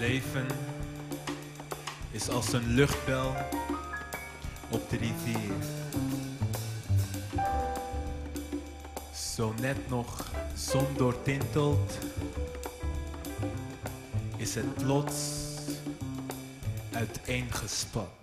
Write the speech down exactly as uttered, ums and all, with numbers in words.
leven is als een luchtbel op de rivier. Zo net nog zon doortinteld, is het plots uiteengespat.